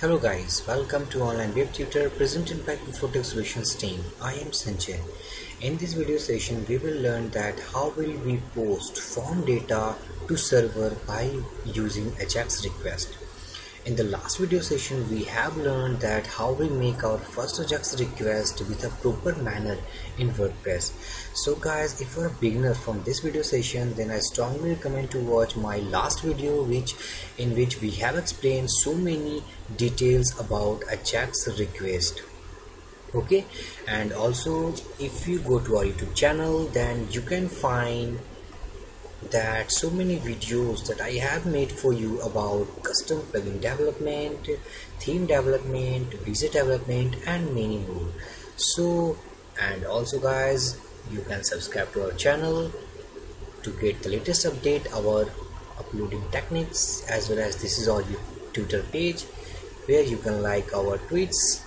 Hello guys, welcome to Online Web Tutor presented by the Photix Solutions team. I am Sanjay. In this video session, we will learn that how will we post form data to server by using AJAX request. In the last video session, we have learned that how we make our first AJAX request with a proper manner in WordPress. So guys, if you are a beginner from this video session, then I strongly recommend to watch my last video in which we have explained so many details about AJAX request. Okay, and also if you go to our YouTube channel, then you can find that so many videos that I have made for you about custom plugin development, theme development, widget development, and many more. So, and also guys, you can subscribe to our channel to get the latest update about uploading techniques, as well as this is our Twitter page where you can like our tweets,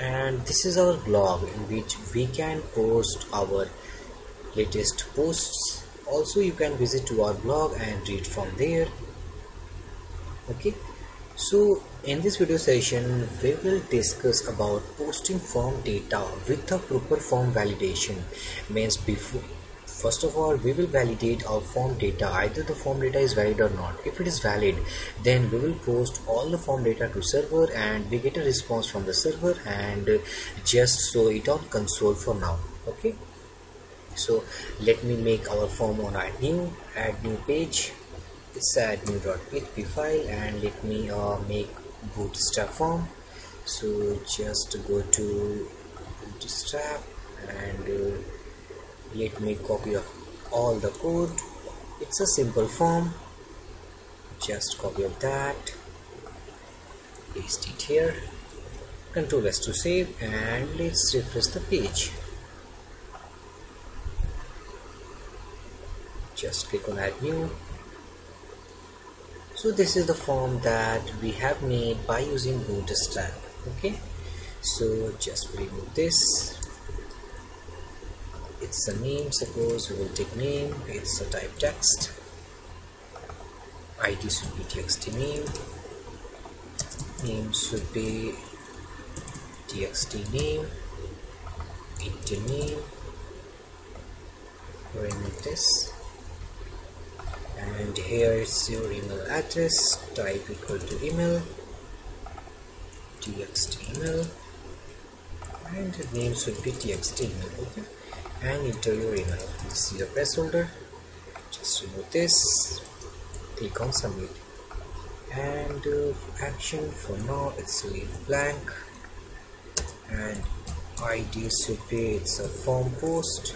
and this is our blog in which we can post our latest posts. Also you can visit to our blog and read from there. Okay, so in this video session we will discuss about posting form data with a proper form validation. Means before, first of all, we will validate our form data, either the form data is valid or not. If it is valid, then we will post all the form data to server and we get a response from the server and just show it on console for now. Okay, so let me make our form on add new page. It's add new.php file, and let me make Bootstrap form. So just go to Bootstrap and let me copy of all the code. It's a simple form, just copy of that, paste it here, Ctrl S to save, and let's refresh the page. Just click on add new. So this is the form that we have made by using Bootstrap. Okay, so just remove this. It's a name, suppose we will take name. It's a type text, id should be txt name, name should be txt name, int name, remove this. And here is your email address, type equal to email, txt email, and the name should be txt email. Okay, and enter your email. This is your placeholder, just remove this, click on submit, and action for now it's leave blank, and id should be it's a form post.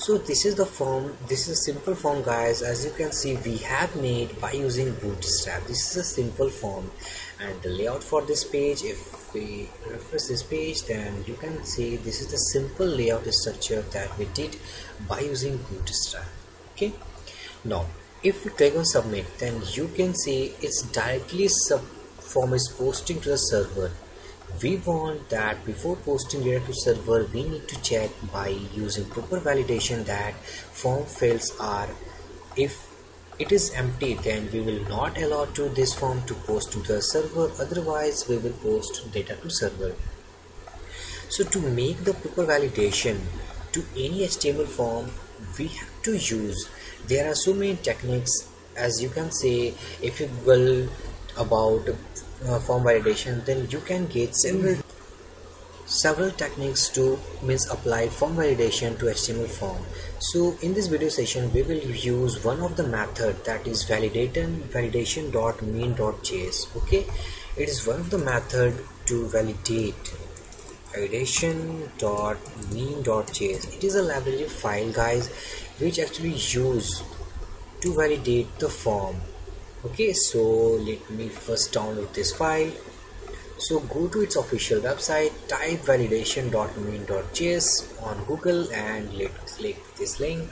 So this is the form. This is a simple form guys, as you can see we have made by using Bootstrap. This is a simple form, and the layout for this page, if we refresh this page, then you can see this is the simple layout structure that we did by using Bootstrap. Okay, now if you click on submit, then you can see it's directly form is posting to the server. We want that before posting data to server, we need to check by using proper validation that form fields are, if it is empty, then we will not allow to this form to post to the server, otherwise we will post data to server. So to make the proper validation to any HTML form, we have to use, there are so many techniques, as you can say, if you will about form validation, then you can get several techniques to apply form validation to HTML form. So in this video session we will use one of the method, that is validation.min.js. okay, it is one of the method to validate validation.min.js. it is a library file guys which actually used to validate the form. Okay, so let me first download this file. So go to its official website, type validation.min.js on Google, and let's click this link.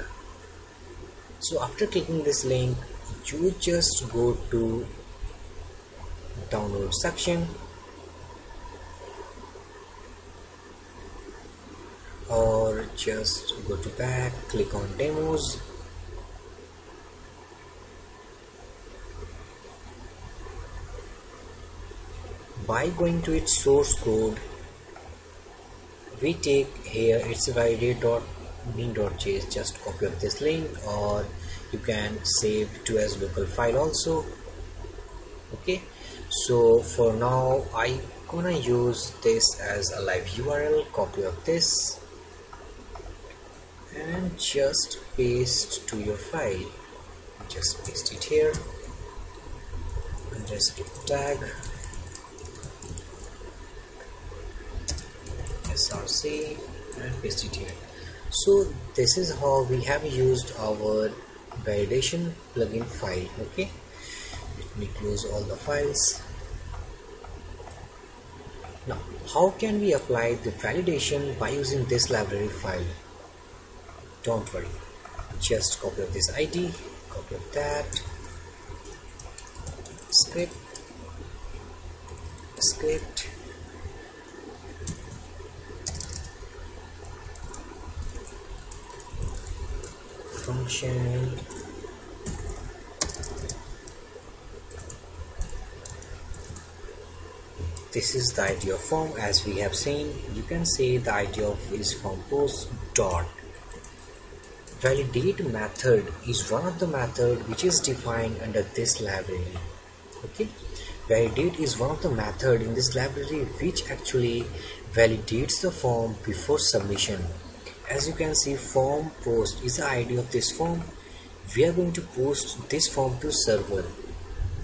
So after clicking this link, you just go to download section, or just go to back, click on demos. by going to its source code, we take here its validation.min.js. just copy up this link, or you can save to as local file also. Okay, so for now I gonna use this as a live URL. Copy of this and just paste to your file. Just paste it here and just tag src and paste it here. So this is how we have used our validation plugin file. Okay, let me close all the files. Now how can we apply the validation by using this library file? Don't worry, just copy of this ID, copy of that script function, this is the ID of form. As we have seen, you can say the ID of is form post dot validate method is one of the method which is defined under this library. Okay, validate is one of the method in this library which actually validates the form before submission. As you can see, form post is the ID of this form. We are going to post this form to server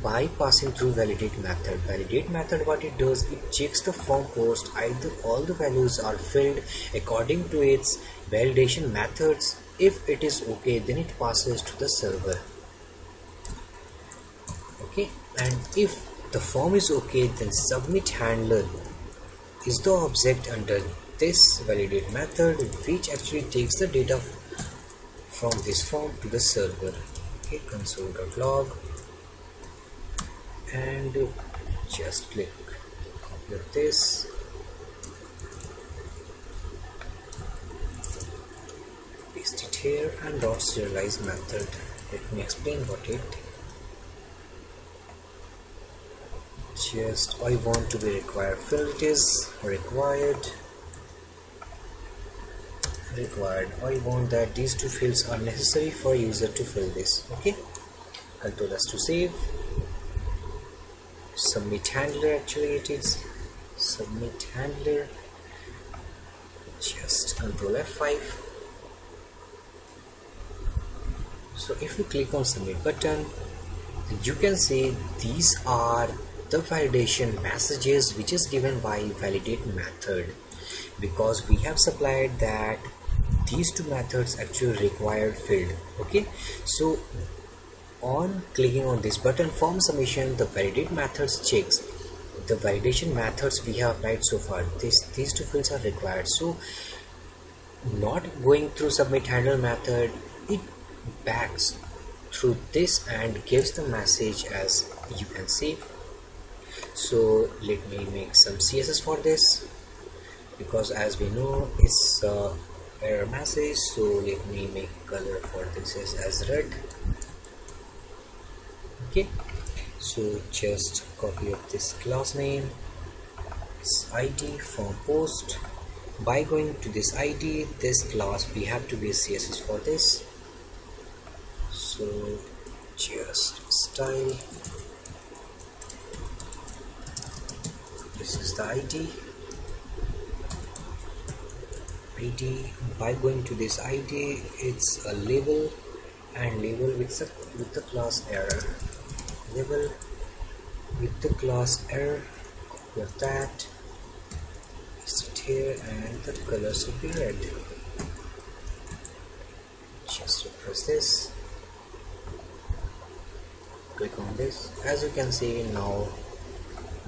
by passing through validate method. Validate method, what it does, it checks the form post either all the values are filled according to its validation methods. If it is okay, then it passes to the server. Okay, and if the form is okay, then submit handler is the object under this validate method which actually takes the data from this form to the server. Okay, console.log and just click copy of this paste it here and dot serialize method. Let me explain what it just I want to be required field. It is required. I want that these two fields are necessary for user to fill this. Okay, Ctrl S to save. Submit handler, actually it is submit handler. Just Ctrl F5. So if you click on submit button, you can see these are the validation messages which is given by validate method, because we have supplied that these two methods actually required field. Okay, so on clicking on this button form submission, the validate methods checks the validation methods we have applied so far. These two fields are required, so not going through submit handler method, it backs through this and gives the message, as you can see. So let me make some CSS for this, because as we know it's error message. So let me make color for this is as red. Okay, so just copy of this class name, this ID form post. By going to this ID, this class, we have to be CSS for this. So just style, this is the ID. By going to this ID, it's a label, and label with the class error, label with the class error. Copy of that, paste it here, and the color should be red. Just refresh this, click on this. As you can see, now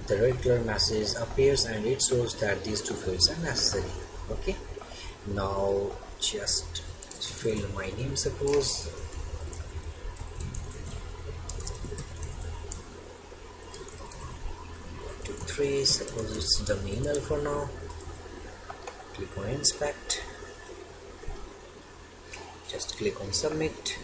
the red color message appears and it shows that these two fields are necessary. Okay, now just fill my name, suppose (1, 2, 3), suppose it's the manual for now. Click on inspect, just click on submit,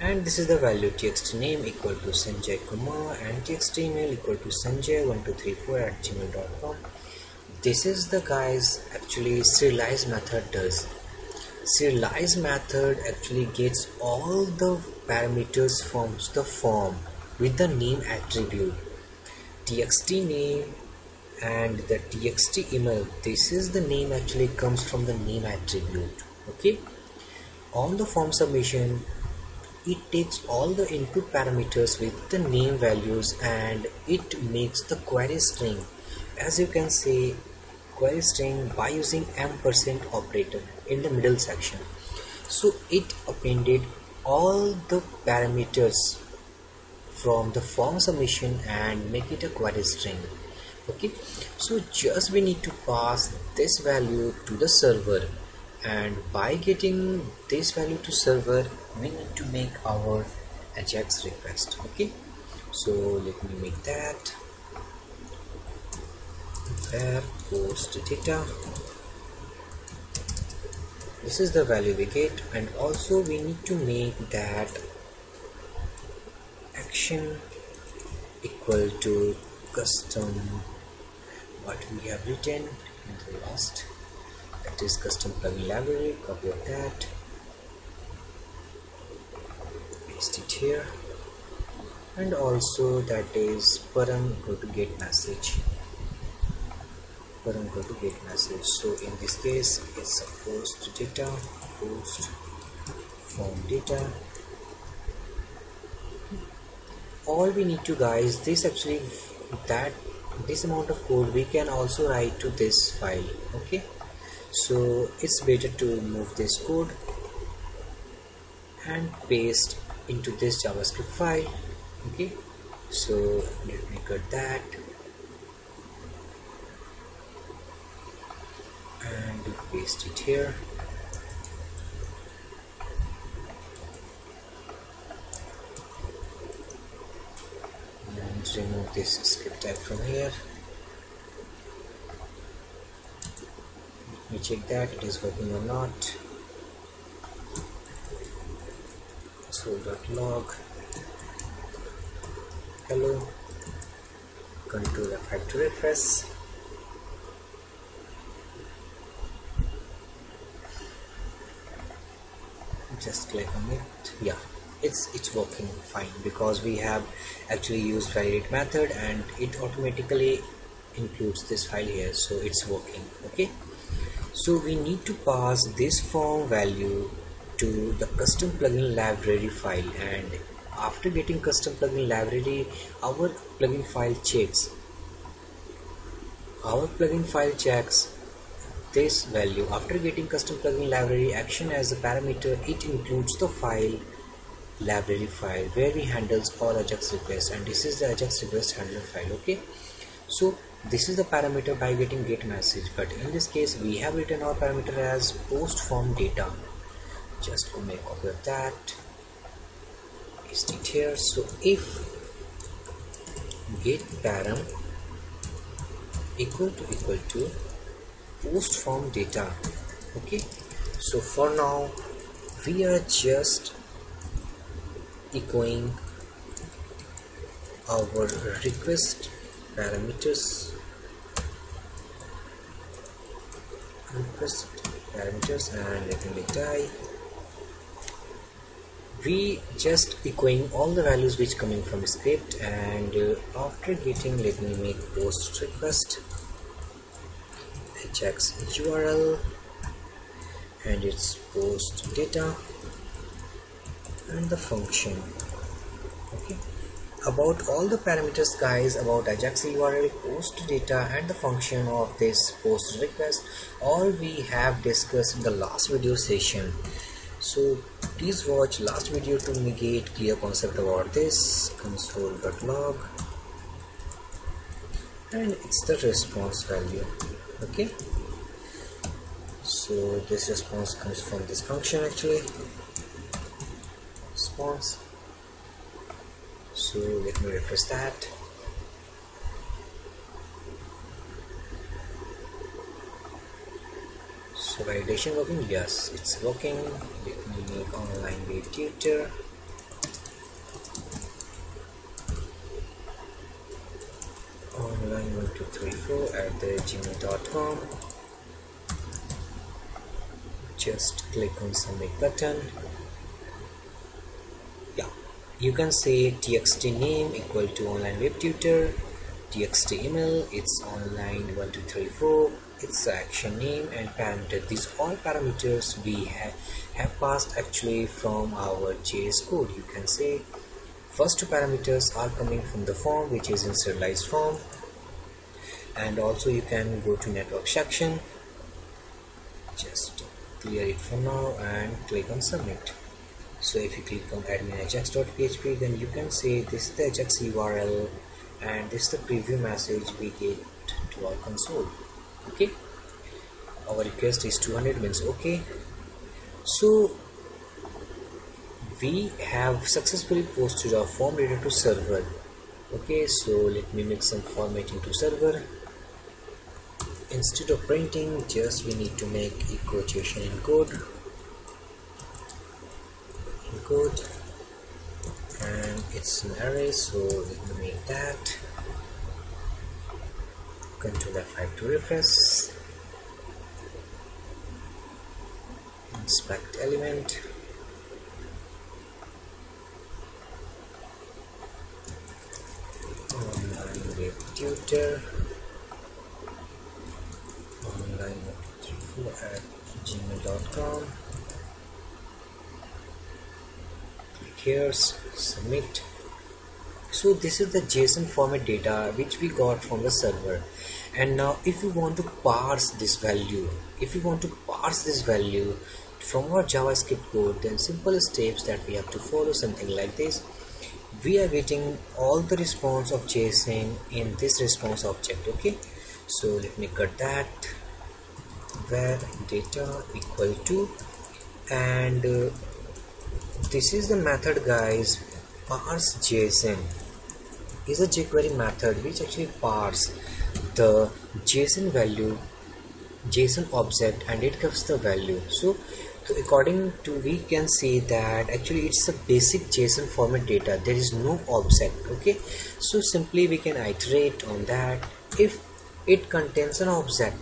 and this is the value txt name equal to Sanjay Kumar and txt email equal to sanjay1234@gmail.com. This is the guys actually serialize method does. Serialize method actually gets all the parameters from the form with the name attribute, txt name and the txt email. This is the name actually comes from the name attribute. Okay, on the form submission it takes all the input parameters with the name values and it makes the query string, as you can see, query string by using ampersand operator in the middle section. So it appended all the parameters from the form submission and make it a query string. Okay, so just we need to pass this value to the server, and by getting this value to server we need to make our AJAX request. Okay, so let me make that where post data. This is the value we get, and also we need to make that action equal to custom what we have written in the last, that is custom plugin library. Copy of that, paste it here, and also that is param go to get message, param go to get message. So in this case it's a post data, post form data. All we need to guys, this actually that this amount of code we can also write to this file. Okay, so it's better to move this code and paste into this JavaScript file. Okay, so let me cut that and paste it here. Remove this script tag from here. Let me check that it is working or not. console.log hello, control F5 to refresh. Just click on it. Yeah, it's working fine because we have actually used validate method and it automatically includes this file here, so it's working. Okay, so we need to pass this form value to the custom plugin library file, and after getting custom plugin library our plugin file checks this value. After getting custom plugin library action as a parameter, it includes the file library file where we handles all AJAX requests, and this is the AJAX request handler file. Okay, so this is the parameter by getting get message, but in this case we have written our parameter as post form data. Just to make copy of that, paste it here. So if get param equal to post form data. Okay, so for now we are just echoing our request parameters and let me die. We just echoing all the values which coming from script, and after getting, let me make post request AJAX URL and its post data and the function. Okay, about all the parameters guys, about AJAX URL, post data and the function of this post request, all we have discussed in the last video session. So please watch last video to get clear concept about this. console.log and it's the response value. Okay, so this response comes from this function actually. Response. So let me refresh that. So validation working? Yes, it's working. Let me make online web tutor 1234@gmail.com. Just click on submit button. Yeah, you can say txt name equal to online web tutor, txt email it's online1234, it's the action name and parameter. These all parameters we have passed actually from our JS code. You can say first two parameters are coming from the form, which is in serialized form, and also you can go to network section. Just clear it for now and click on submit. So if you click on admin-ajax.php, then you can say this is the Ajax URL and this is the preview message we get to our console. Okay, our request is 200, means okay. So we have successfully posted our form reader to server. Okay, so let me make some formatting to server. Instead of printing, just we need to make a quotation in code, and it's an array, so let me make that. Ctrl F5 to refresh. Inspect element. Online web tutor. online@gmail.com. Click here, submit. So this is the JSON format data which we got from the server. And now if you want to parse this value, from our JavaScript code, then simple steps that we have to follow, something like this. We are getting all the response of JSON in this response object. Okay, so let me cut that, where data equal to, and this is the method guys, parse JSON is a jQuery method which actually parse the JSON value, JSON object, and it gives the value. So according to, we can see that actually it's a basic JSON format data, there is no object. Okay, so simply we can iterate on that. If it contains an object,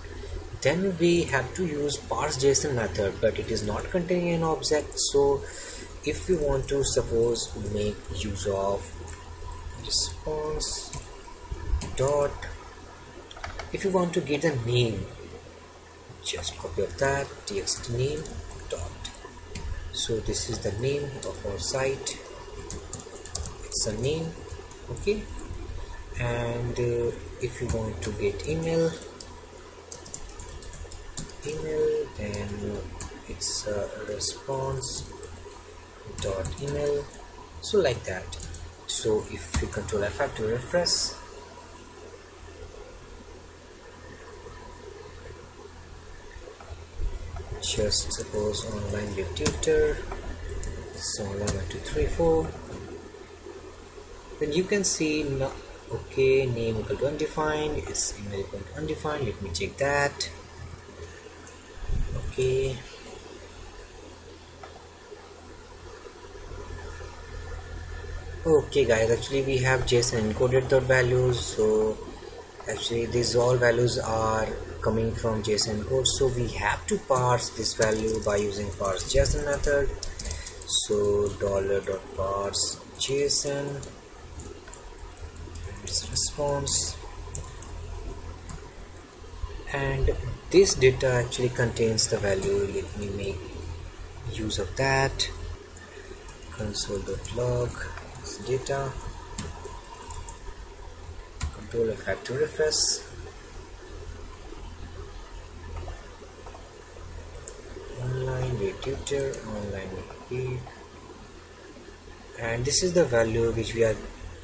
then we have to use parse JSON method, but it is not containing an object. So if we want to suppose make use of response dot, if you want to get the name, just copy of that, txt name dot. So this is the name of our site, it's a name. Okay, and if you want to get email, then it's a response dot email, so like that. So if you Ctrl F5 to refresh, just suppose online web tutor, so 1234, then you can see no, okay, name equal to undefined, is email equal to undefined. Let me check that. Okay, guys, actually we have JSON encoded the values, so actually these all values are coming from JSON code, so we have to parse this value by using parse JSON method. So $.parse JSON, its response, and this data actually contains the value. Let me make use of that. Console.log data, Ctrl F5 to refresh. Online web tutor, online web, and this is the value which we are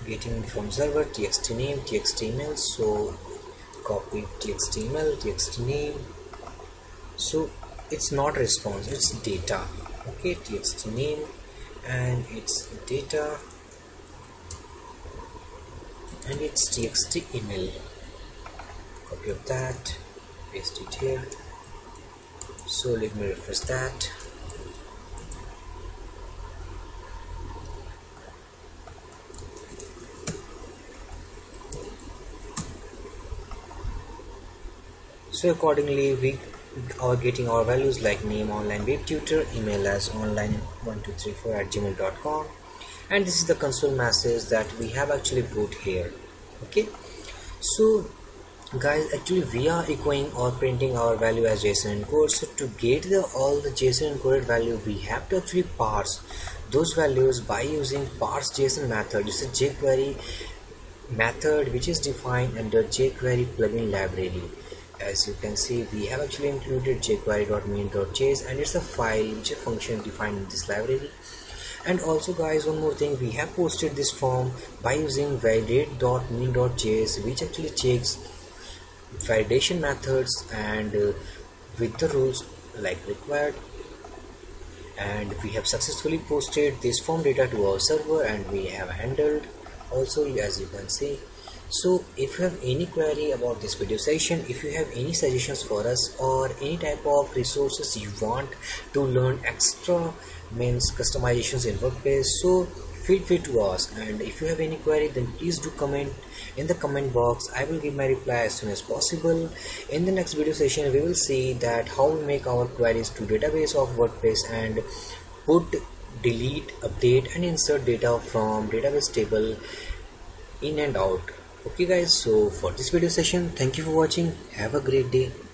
getting from server, txt name, txt email. So copy txt email, txt name. So it's not response, it's data. Okay, txt name and it's data, and it's txt email. Copy of that, paste it here. So let me refresh that. So accordingly, we are getting our values like name online web tutor, email as online1234@gmail.com, and this is the console message that we have actually put here. Okay, so guys, actually we are echoing or printing our value as JSON encode. So to get all the JSON encoded value, we have to actually parse those values by using parseJSON method. This is jQuery method which is defined under jQuery plugin library. As you can see, we have actually included jQuery.min.js, and it's a file which is function defined in this library. And also guys, one more thing, we have posted this form by using validate.min.js, which actually checks validation methods and with the rules like required. And we have successfully posted this form data to our server, and we have handled also, as you can see. So if you have any query about this video session, if you have any suggestions for us or any type of resources you want to learn extra, means customizations in WordPress, so feel free to ask. And if you have any query, then please do comment in the comment box. I will give my reply as soon as possible. In the next video session, we will see that how we make our queries to database of WordPress and put, delete, update and insert data from database table in and out. Okay guys, so for this video session, thank you for watching. Have a great day.